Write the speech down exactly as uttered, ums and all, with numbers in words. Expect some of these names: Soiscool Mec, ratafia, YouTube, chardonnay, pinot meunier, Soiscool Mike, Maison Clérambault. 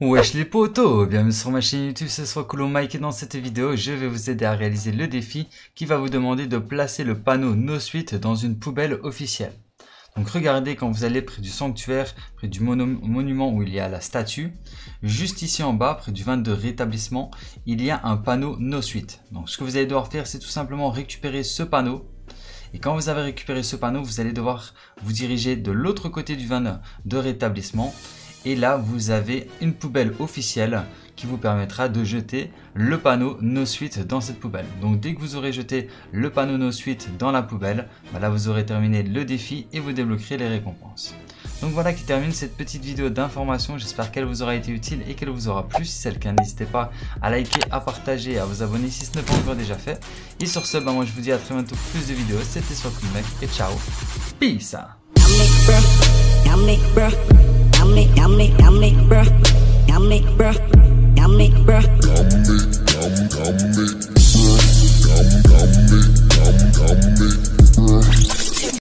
Wesh les potos, bienvenue sur ma chaîne YouTube, c'est Soiscool Mike et dans cette vidéo je vais vous aider à réaliser le défi qui va vous demander de placer le panneau No Suite dans une poubelle officielle. Donc regardez, quand vous allez près du sanctuaire, près du monument où il y a la statue, juste ici en bas, près du vingt-deux rétablissement, il y a un panneau No Suite. Donc ce que vous allez devoir faire c'est tout simplement récupérer ce panneau. Et quand vous avez récupéré ce panneau, vous allez devoir vous diriger de l'autre côté du vingt-deux rétablissement. Et là, vous avez une poubelle officielle qui vous permettra de jeter le panneau No Suite dans cette poubelle. Donc dès que vous aurez jeté le panneau No Suite dans la poubelle, bah là vous aurez terminé le défi et vous débloquerez les récompenses. Donc voilà qui termine cette petite vidéo d'information. J'espère qu'elle vous aura été utile et qu'elle vous aura plu. Si c'est le cas, n'hésitez pas à liker, à partager et à vous abonner si ce n'est pas encore déjà fait. Et sur ce, bah moi je vous dis à très bientôt pour plus de vidéos. C'était Soiscool Mec et ciao. Peace. I'm make bruh, I'm make bruh, I'm make bruh,